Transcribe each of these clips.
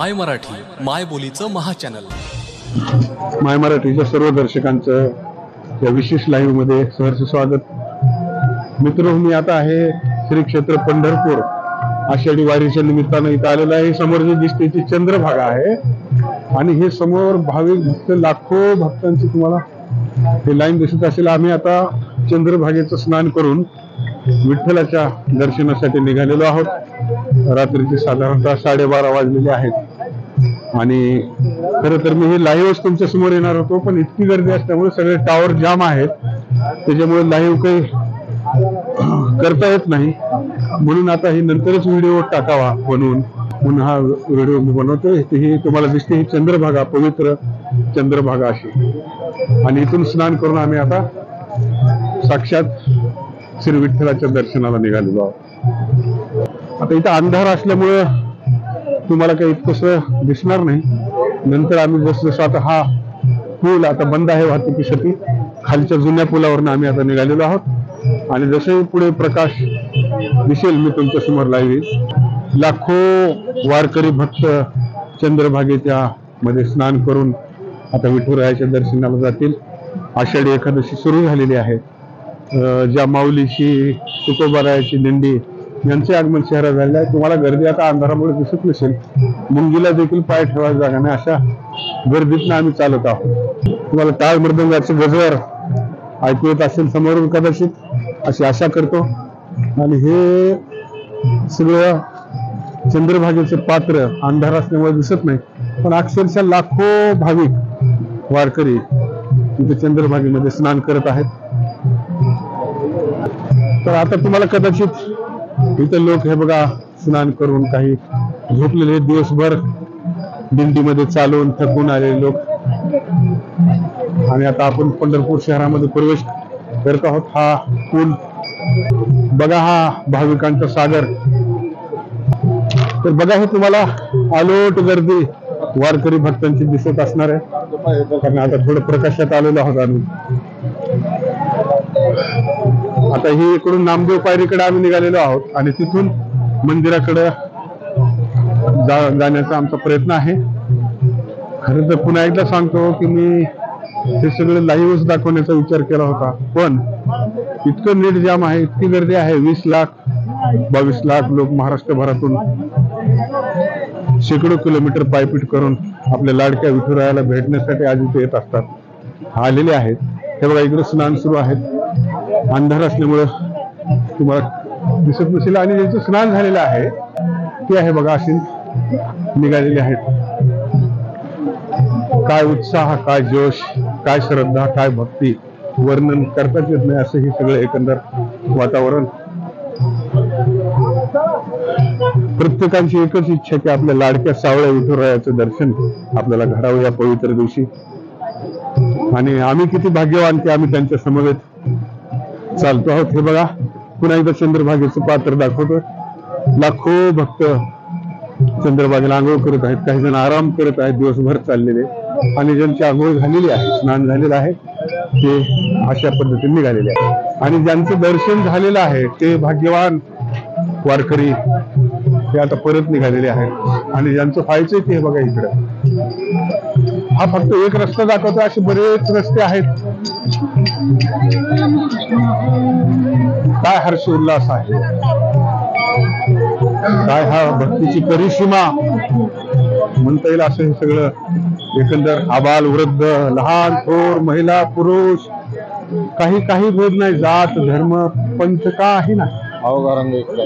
My Marathi my बोलीचं महाचॅनल my मराठीच्या सर्व दर्शकांचं या विशेष लाईव्ह मध्ये सहर्ष स्वागत। मित्र, मी आता आहे श्री क्षेत्र पंढरपूर, आषाढी वारीच्या निमित्तानं इथं आलेलं आहे। समोर जी दिसते ती चंद्रभागा आहे आणि हे समोर भाविक भक्त, लाखो भक्तांची तुम्हाला हे लाईन दिसत असेल। आम्ही आता चंद्रभागेचं स्नान करून विठ्ठलाच्या दर्शनासाठी निघालेलो आहोत। रात्रीचे साधारणतः 12:30 वाजलेले आहेत आणि खरं तर मी हे लाईव्हच तुमच्या समोर येणार होतो, पण इतकी गर्दी असल्यामुळे सगळे टावर जाम आहेत, त्याच्यामुळे लाईव्ह काही करता येत नाही। म्हणून आता ही नंतरच व्हिडिओ टाकावा म्हणून हा व्हिडिओ मी बनवतोय। ही तुम्हाला दिसते ही चंद्रभागा, पवित्र चंद्रभागा अशी, आणि इथून स्नान करून आम्ही आता साक्षात श्री विठ्ठलाच्या दर्शनाला निघालेलो आहोत। आता इथं अंधार असल्यामुळं तुम्हाला काही इतकंसं दिसणार नाही। नंतर आम्ही जसजसं, आता हा पूल आता बंद आहे वाहतुकीसाठी, खालच्या जुन्या पुलावरून आम्ही आता निघालेलो आहोत आणि जसे पुढे प्रकाश दिसेल मी तुमच्या समोर लाईव्ह। लाखो वारकरी भक्त चंद्रभागेच्या मध्ये स्नान करून आता विठुरायाच्या दर्शनाला जातील। आषाढी एकादशी सुरू झालेली आहे। ज्या माऊलीशी तुकोबारायाची दिंडी यांचे आगमन शहरात झालेलं आहे। तुम्हाला गर्दी आता अंधारामुळे दिसत नसेल, मुंगीला देखील पाय ठेवायला जागा नाही अशा गर्दीतनं आम्ही चालत आहोत। तुम्हाला टाळ मृदंगाचं गजर ऐकू येत असेल समोरून कदाचित, अशी आशा करतो। आणि हे सगळं चंद्रभागेचं पात्र अंधार असल्यामुळे दिसत नाही, पण अक्षरशः लाखो भाविक वारकरी तिथे चंद्रभागेमध्ये स्नान करत आहेत। तर आता तुम्हाला कदाचित इथं लोक हे बघा स्नान करून काही झोपलेले, दिवसभर दिंडीमध्ये चालून थकून आलेले लोक। आणि आता आपण पंढरपूर शहरामध्ये प्रवेश करत आहोत। हा पूल बघा, हा भाविकांचा सागर। तर बघा, हे तुम्हाला आलोट गर्दी वारकरी भक्तांची दिसत असणार आहे, कारण आता थोडं प्रकाशात आलेलो आहोत आम्ही। आता ही इकडून नामदेव पायरीकडे आम्ही निघालेलो आहोत आणि तिथून मंदिराकडे जाण्याचा आमचा प्रयत्न आहे। खरं तर पुन्हा एकदा सांगतो की मी हे सगळं लाईव्हच दाखवण्याचा विचार केला होता, पण इतकं नेट जाम आहे, इतकी गर्दी आहे। 20 लाख 22 लाख लोक महाराष्ट्रभरातून शेकडो किलोमीटर पायपीट करून आपल्या लाडक्या विठुरायाला भेटण्यासाठी आज इथे येत असतात, आलेले आहेत। हे बघा, इकडे स्नान सुरू आहेत। अंधार असल्यामुळं तुम्हाला दिसत नसेल आणि ज्यांचं स्नान झालेलं आहे ते आहे बघा, अशी निघालेले आहेत। काय उत्साह, काय जोश, काय श्रद्धा, काय भक्ती, वर्णन करताच येत नाही असं हे सगळं एकंदर वातावरण। प्रत्येकाची एकच इच्छा की आपल्या लाडक्या सावळ्या विठुरायाचं दर्शन आपल्याला घडावं या पवित्र दिवशी। आणि आम्ही किती भाग्यवान की आम्ही त्यांच्या समवेत चालतो आहोत। हे बघा, पुन्हा एकदा चंद्रभागेचं पात्र दाखवतोय। लाखो भक्त चंद्रभागेला आंघोळ करत आहेत, काही जण आराम करत आहेत दिवसभर चाललेले, आणि ज्यांची आंघोळ झालेली आहे, स्नान झालेलं आहे, ते अशा पद्धतीने निघालेले आहे। आणि ज्यांचं दर्शन झालेलं आहे ते भाग्यवान वारकरी ते आता परत निघालेले आहेत, आणि ज्यांचं व्हायचंय ते बघा इकडं। हा फक्त एक रस्ता दाखवतो, असे बरेच रस्ते आहेत। काय हर्ष उल्हास आहे, काय हा भक्तीची करिश्मा म्हणता येईल असं हे सगळं एकंदर। आबाल वृद्ध, लहान थोर, महिला पुरुष, काही काही भेद नाही, जात धर्म पंथ काही नाही,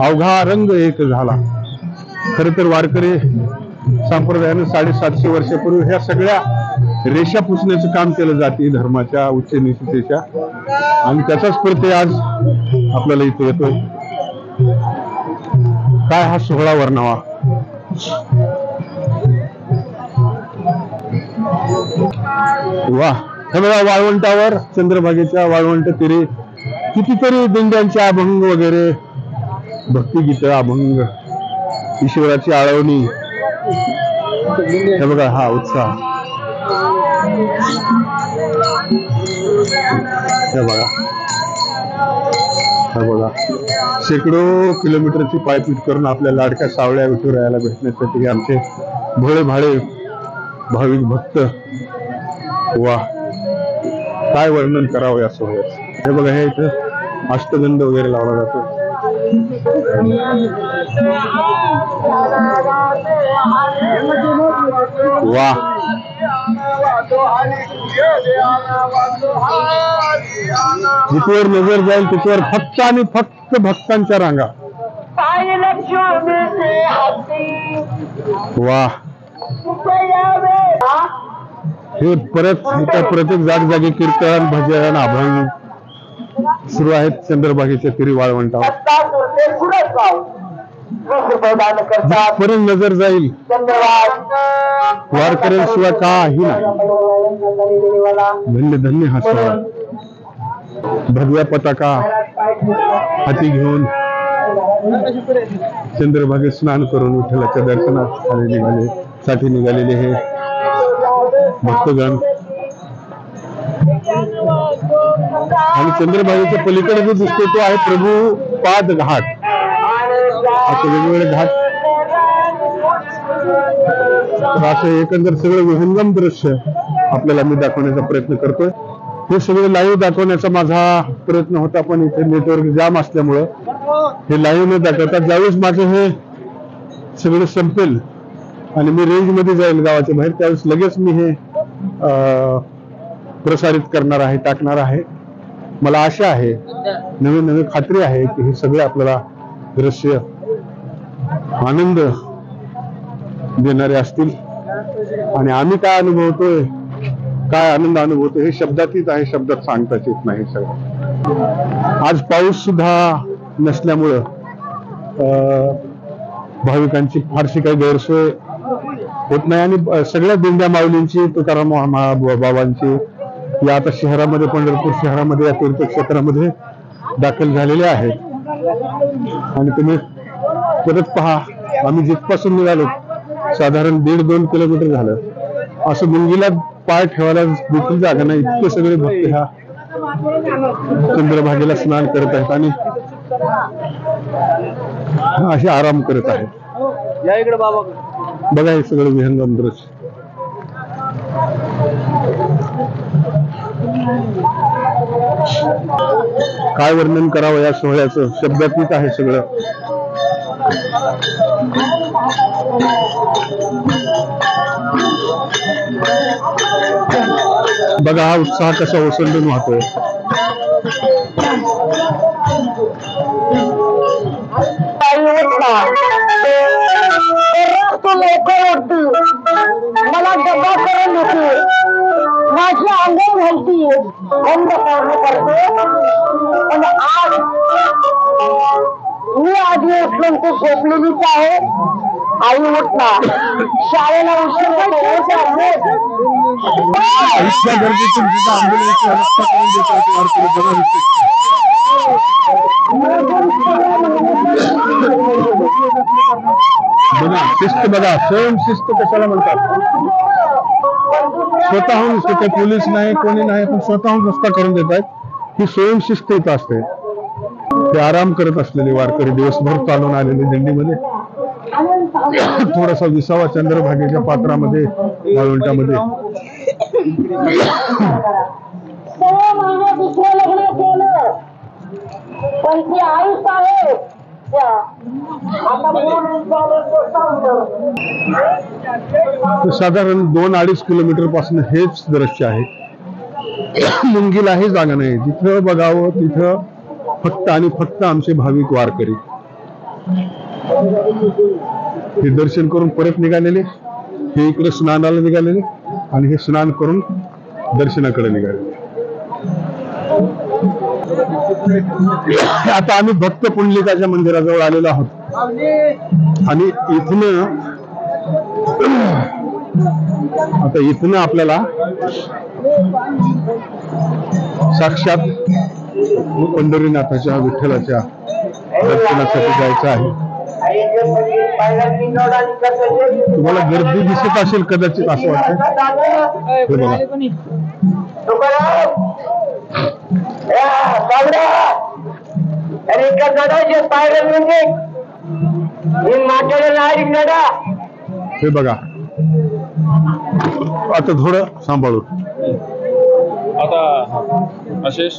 अवघा रंग एक झाला। खर तर वारकरी संप्रदायाने 750 वर्षापूर्वी ह्या सगळ्या रेषा पुसण्याचं काम केलं जाते धर्माच्या, उच्च नीचतेच्या, आणि त्याचाच प्रत्यय आज आपल्याला इथे येतोय। काय हा सोहळा वर्णावा। वा, हे बघा वाळवंटावर, चंद्रभागेच्या वाळवंट तिरे कितीतरी दिंड्यांचे अभंग वगैरे, भक्तिगीत, अभंग, ईश्वराची आळवणी। हे बघा हा उत्साह, हे बघा, हे बघा, शेकडो किलोमीटरची पायपीट करून आपल्या लाडक्या सावळ्या विठुरायाला भेटण्यासाठी आमचे भोळे भाळे भाविक भक्त वा काय वर्णन करावं या सोहळ्याचं। हे बघा, हे इथं अष्टगंध वगैरे लावला जातो। वाह, जितवर नजर जाईल तिथवर फक्त आणि फक्त भक्तांच्या रांगा। वाह, हे परत प्रत्येक जागजागी कीर्तन भजन अभंग सुरू आहेत। चंद्रभागेच्या तिरी वाळवंटावर पर्यंत नजर जाईल वारकऱ्या शिवाय काही नाही। धन्य धन्य हा सोहळा। भगव्या पताका हाती घेऊन चंद्रभागेत स्नान करून विठ्ठलाच्या दर्शनासाठी निघालेले हे भक्तगण आणि चंद्रभागेच्या पलीकडे जो दिसतो तो आहे प्रभू पाद घाट। असे वेगवेगळे घाट, असे एकंदर सगळे विहंगम दृश्य आपल्याला मी दाखवण्याचा प्रयत्न करतोय। हे सगळे लाईव्ह दाखवण्याचा माझा प्रयत्न होता, पण इथे नेटवर्क जाम असल्यामुळे हे लाईव्ह न दाखवता ज्यावेळेस माझे हे सगळं संपेल आणि मी रेंज मध्ये जाईल गावाच्या बाहेर, त्यावेळेस लगेच मी हे प्रसारित करणार आहे, टाकणार आहे। मला आशा आहे, नवीन नवीन खात्री आहे की हे सगळे आपल्याला दृश्य आनंद देणारे असतील। आणि आम्ही काय अनुभवतोय, काय आनंद अनुभवतोय हे शब्दातीत आहे, शब्दात सांगताच येत नाही सगळं। आज पाऊस सुद्धा नसल्यामुळं भाविकांची फारशी काही गैरसोय होत नाही। आणि सगळ्या दिंड्या माऊलींची, तुकाराम बाबांची या आता शहरामध्ये, पंढरपूर शहरामध्ये या तीर्थक्षेत्रामध्ये दाखल झालेले आहेत। आणि तुम्ही परत पहा, आम्ही जिथपासून निघालो साधारण 1.5-2 किलोमीटर झालं, असं मुंगीला पाय ठेवायला देखील जागा नाही, इतके सगळे भक्त ह्या चंद्रभागेला स्नान करत आहेत आणि असे आराम करत आहेत। या इकडे बाबा बघा, हे सगळं विहंगम दृश्य। काय वर्णन करावं या सोहळ्याचं, शब्दातीत आहे सगळं। बघा हा उत्साह कसा ओसंडून वाहतोय। मला डब्बा करून माझी अंगण घालती बंद काम करते, पण आज मी आधी उठून ते झोपलेलीच आहे। आई उठणार शाळेला उशीर बघा, शिस्त बघा, स्वयंशिस्त कशाला म्हणतात। स्वतःहून तिथे पोलीस नाही, कोणी नाही, पण स्वतःहून रस्ता करून देत आहेत। ही स्वयंशिस्त इथं असते। ते आराम करत असलेले वारकरी दिवसभर चालून आलेले दिंडीमध्ये थोडासा विसावा चंद्रभागेच्या पात्रामध्ये वाळवंटामध्ये साधारण 2-2.5 किलोमीटर पासून हेच दृश्य आहे। मुंगीला ही जागा नाही, जिथं बघावं तिथं फक्त आणि फक्त आमचे भाविक वारकरी हे दर्शन करून परत निघालेले, हे इकडे स्नानाला निघालेले आणि हे स्नान करून दर्शनाकडे निघालेले। आता आम्ही भक्त पुंडलिकाच्या मंदिराजवळ आलेलो आहोत आणि इथनं आपल्याला साक्षात पंढरीनाथाच्या विठ्ठलाच्या दर्शनासाठी जायचं आहे। तुम्हाला गर्दी दिसत असेल कदाचित, असं वाटतं। हे बघा, आता थोडं सांभाळू, आता अशेष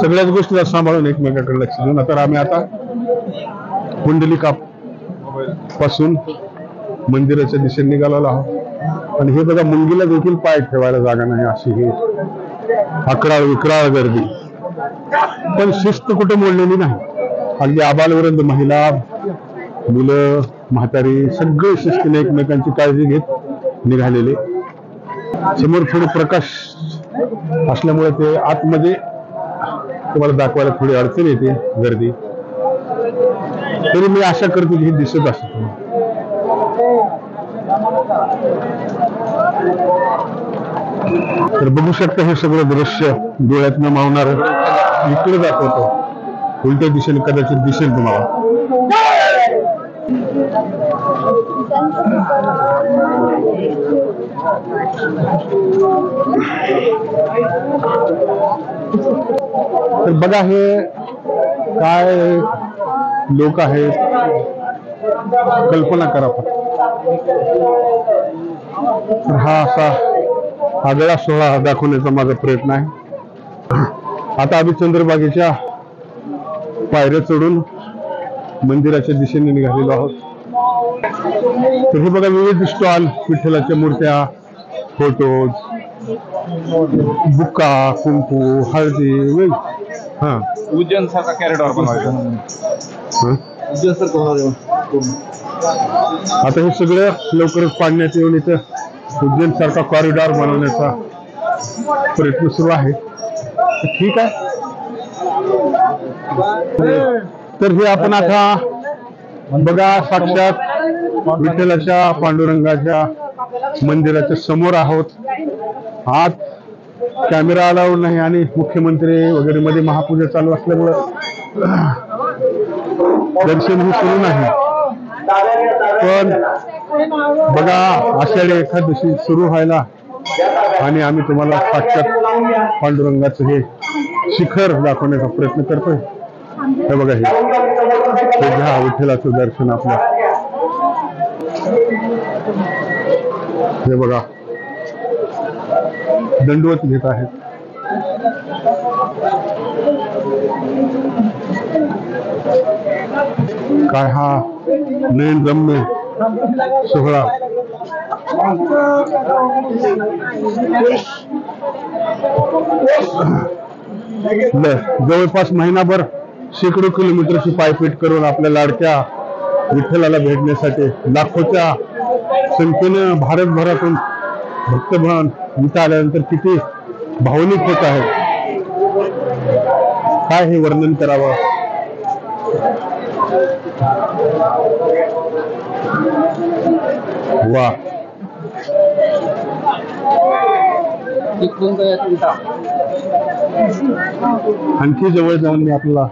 सगळ्याच गोष्टीला सांभाळून एकमेकांकडे लक्ष देऊन तर आम्ही आता पुंडलिका पासून मंदिराच्या दिशेने निघालेलो आहोत। आणि हे बघा मुंगीला देखील पाय ठेवायला जागा नाही, अशी ही अकराळ विकराळ गर्दी, पण शिस्त कुठे मोडलेली नाही। अगदी आबालवृंद महिला मुलं म्हातारी सगळे शिस्तीने एकमेकांची काळजी घेत निघालेले। समोर थोडं प्रकाश असल्यामुळे ते आतमध्ये तुम्हाला दाखवायला थोडी अडचण येते गर्दी, तरी मी आशा करतो की हे दिसत असत। तर बघू शकता हे सगळं दृश्य डोळ्यात न मावणार, इकडे दाखवतो उलट्या दिशेने कदाचित दिसेल तुम्हाला। तर बघा हे काय लोक आहेत कल्पना करा फक्त। तर हा असा आगळा सोहळा दाखवण्याचा माझा प्रयत्न आहे। आता आम्ही चंद्रबागेच्या पायऱ्या चढून मंदिराच्या दिशेने निघालेलो आहोत। तर हे बघा विविध स्टॉल, विठ्ठलाच्या मूर्त्या, फोटोज, बुक्का, कुंकू, हळदी, हा उज्जैन सारखा कॅरिडॉर बनवायचा, उज्जैन सारखं होणार। आता हे सगळं लवकरच पाडण्यात येऊन इथं उज्जैन सारखा कॉरिडॉर बनवण्याचा प्रयत्न सुरू आहे। ठीक आहे, तर हे आपण आता बघा साक्षात विठ्ठलाच्या पांडुरंगाच्या मंदिराच्या समोर आहोत। आत कॅमेरा अलाउड नाही आणि मुख्यमंत्री वगैरे मध्ये महापूजा चालू असल्यामुळं दर्शन हे सुरू नाही, पण बघा आषाढी एकादशी सुरू व्हायला आणि आम्ही तुम्हाला साक्षात पांडुरंगाचं हे शिखर दाखवण्याचा प्रयत्न करतोय। हे बघा हे घ्या विठ्ठलाचं दर्शन आपलं, हे बघा दंडवत घेत आहेत। काय हा नयनरम्य सोहळा, जवळपास महिनाभर शेकडो किलोमीटरची पायपीट करून आपल्या लाडक्या विठ्ठलाला भेटण्यासाठी लाखोच्या संख्येनं भारतभरातून भक्तभान इथं आल्यानंतर किती भावनिक होत आहे काय हे वर्णन करावं। वा आणखी जवळ जाऊन मी आपला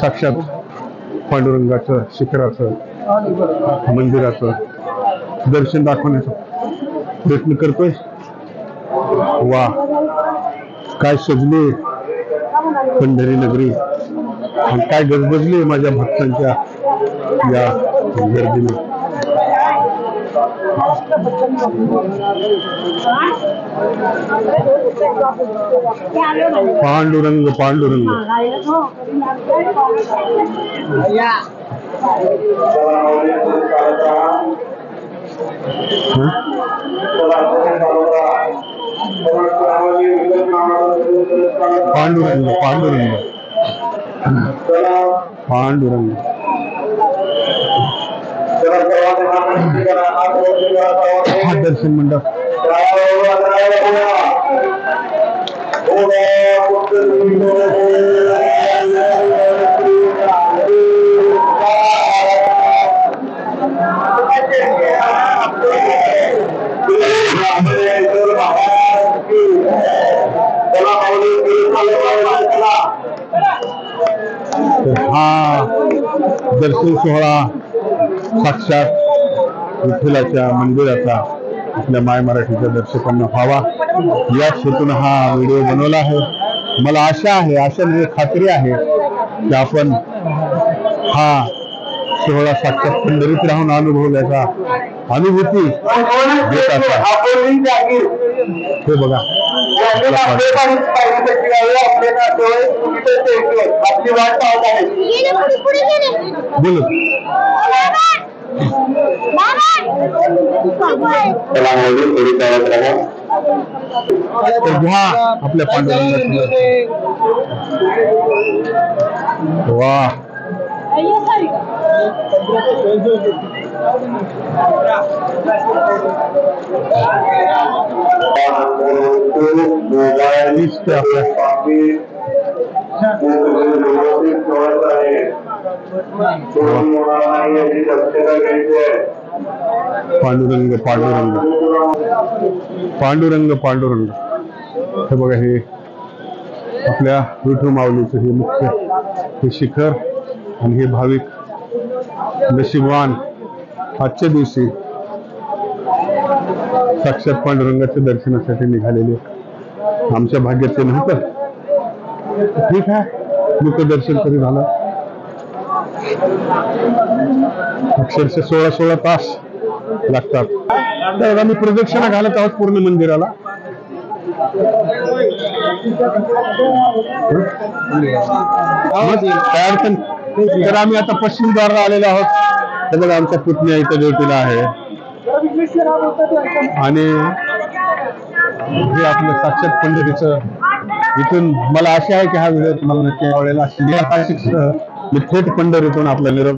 साक्षात पांडुरंगाचं शिखराचं मंदिराचं दर्शन दाखवण्याचा प्रयत्न करतोय। वा काय सजली पंढरी नगरी आणि काय गजबजली माझ्या भक्तांच्या या गर्दीने। पांडुरंग पांडुरंग पांडुरंग पांडुरंग पांडुरंग दर्शन मंडप दर्शन सोहळा साक्षात विठ्ठलाच्या मंदिराचा आपल्या माय मराठीच्या दर्शकांना व्हावा याच हेतून हा व्हिडिओ बनवला आहे। मला आशा आहे, आशा म्हणजे खात्री आहे की आपण हा सोहळा साक्षात पंढरीत राहून अनुभवल्याचा अनुभूती देतात हे बघा। बोल आपल्या पांडुरंगाला वाह पांडुरंग पांडुरंग पांडुरंग पांडुरंग हे बघा हे आपल्या विठू माऊलीचं हे मुख्य हे शिखर आणि हे भाविक नशीबवान आजच्या दिवशी साक्षात पांडुरंगाच्या दर्शनासाठी निघालेले आमच्या भाग्याचे नव्हतं। ठीक आहे मुखदर्शन तरी झालं। अक्षरशः 16 तास लागतात। तर आम्ही प्रदक्षिणा घालत आहोत पूर्ण मंदिराला। तर आम्ही आता पश्चिम द्वाराला आलेलो आहोत। तर आमचा पुतण्या इथं ड्युटीला आहे आणि हे आपलं साक्षात पंढरीचं इथून मला आशा आहे की हा व्हिडिओ तुम्हाला नक्की आवडेल। मी थेट पंढरीतून आपला निरोप